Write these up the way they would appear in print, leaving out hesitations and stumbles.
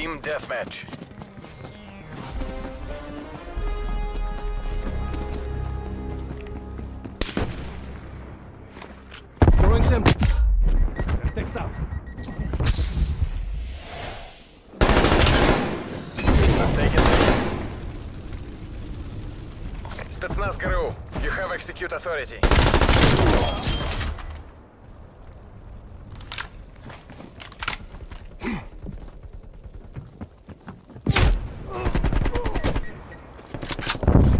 Team Deathmatch. Throwing some. Thanks out. Taken. Spetsnaz GRU, you have execute authority.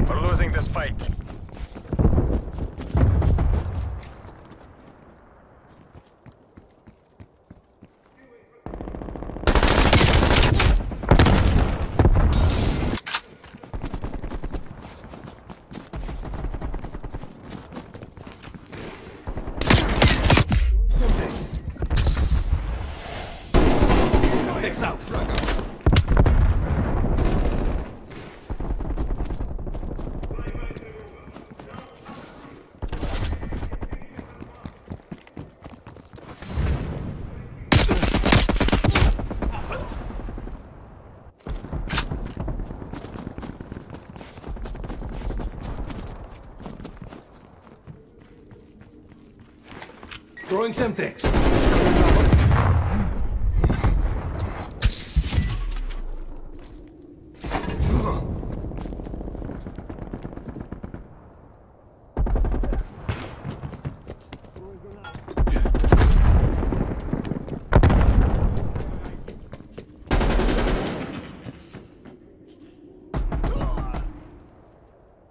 We're losing this fight. Throwing Semtex.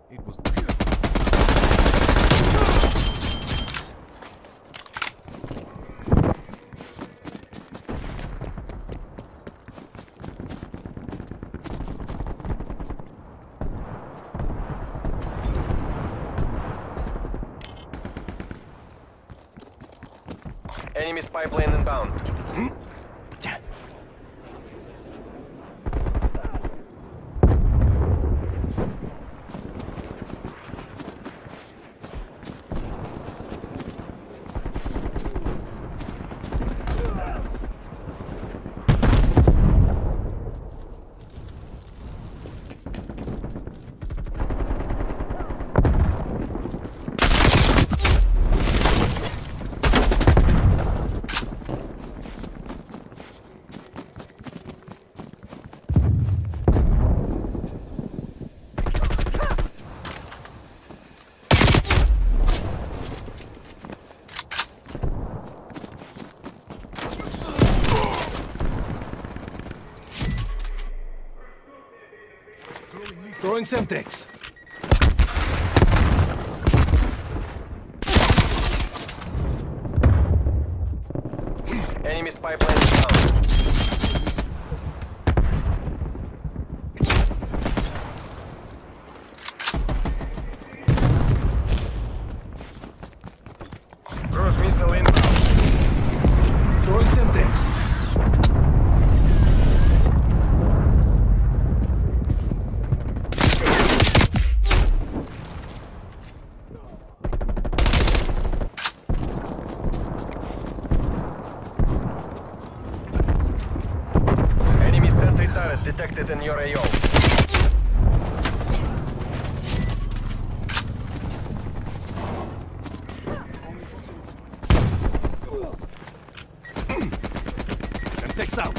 It was enemy spy plane inbound. Throwing Semtex. Enemy spy plane down. Cruise missile inbound. Throwing Semtex. Detected in your AO. Semtex out.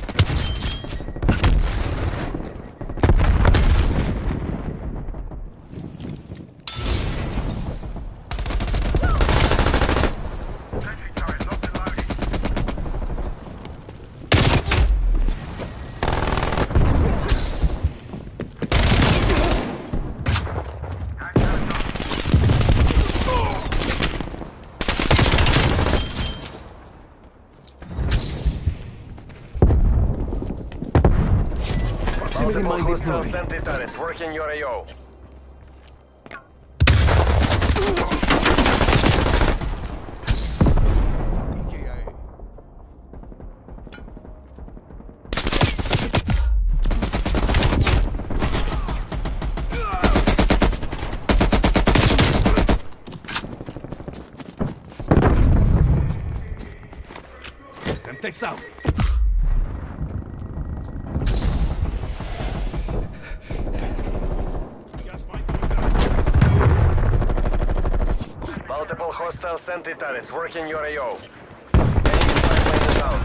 Multiple hostile sentry turrets working your AO. Semtex out. Multiple hostile sentry turrets working your AO. Down.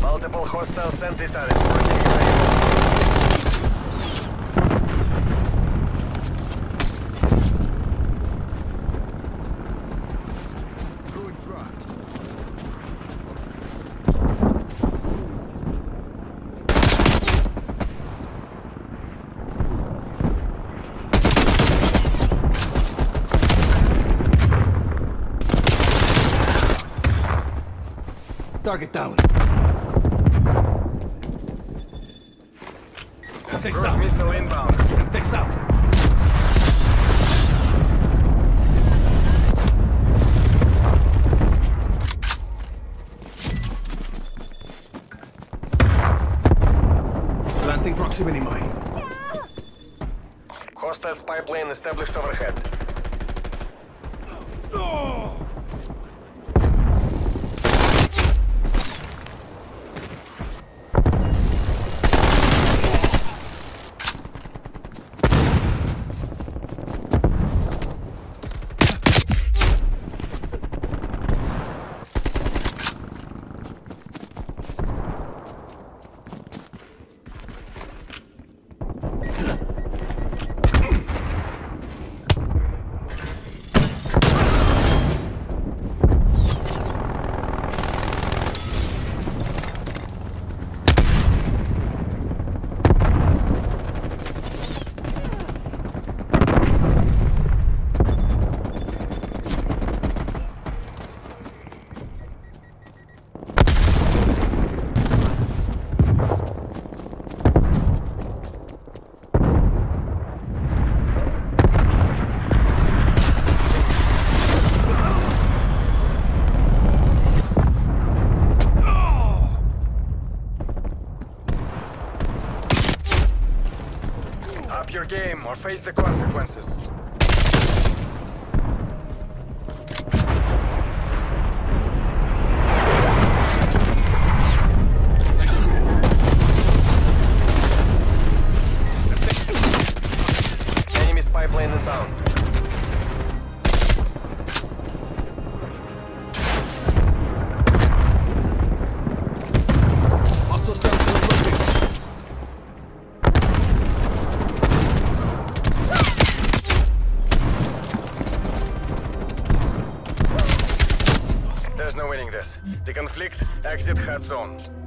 Multiple hostile sentry turrets working away. Going front. Target down. Takes out. Missile inbound. Takes out. Planting proximity mine. Yeah. Hostile spy plane established overhead. Oh. Up your game or face the consequences. Enemy spy plane inbound. Also there's no winning this. The conflict, exit hard zone.